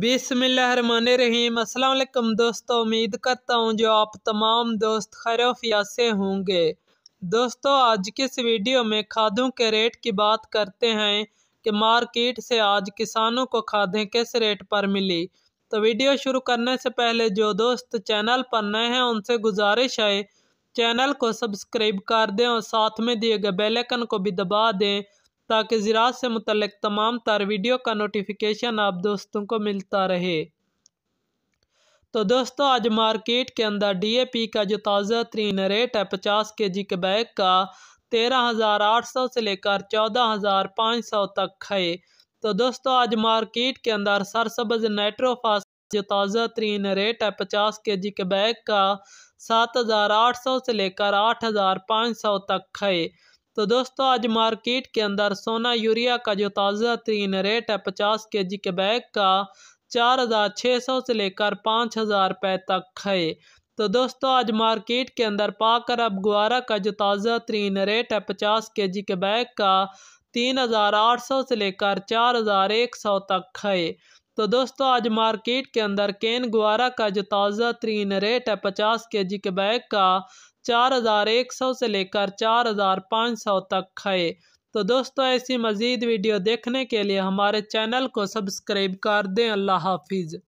बिस्मिल्लाहिर्रहमानिर्रहीम। अस्सलाम वालेकुम दोस्तों, उम्मीद करता हूँ जो आप तमाम दोस्त खैरोफियत से होंगे। दोस्तों आज के इस वीडियो में खादों के रेट की बात करते हैं कि मार्केट से आज किसानों को खादें किस रेट पर मिली। तो वीडियो शुरू करने से पहले जो दोस्त चैनल पर नए हैं उनसे गुजारिश है चैनल को सब्सक्राइब कर दें और साथ में दिए गए बेल आइकन को भी दबा दें ताकि ज़राअत से मुतल्लिक़ तमाम तार वीडियो का नोटिफिकेशन आप दोस्तों को मिलता रहे। तो दोस्तों आज मार्केट के अंदर डीएपी का जो ताज़ा तरीन रेट है 50 kg के बैग का 13,800 से लेकर 14,500 तक है। तो दोस्तों आज मार्केट के अंदर सरसब्ज़ नेट्रोफास्ट जो ताज़ा तरीन रेट है 50 kg के बैग का 7,800 से लेकर 8,500 तक है। तो दोस्तों आज मार्केट के अंदर सोना यूरिया का जो ताज़ा तरीन रेट है 50 kg के बैग का 4,600 से लेकर 5,000 रुपये तक है। तो दोस्तों आज मार्केट के अंदर पाकर अब ग्वारा का जो ताज़ा तरीन रेट है 50 kg के बैग का 3,800 से लेकर 4,100 तक है। तो दोस्तों आज मार्केट के अंदर कैन ग्वारा का जो ताज़ा तरीन रेट है 50 kg के बैग का 4,100 से लेकर 4,500 तक है। तो दोस्तों ऐसी मज़ीद वीडियो देखने के लिए हमारे चैनल को सब्सक्राइब कर दें। अल्लाह हाफिज़।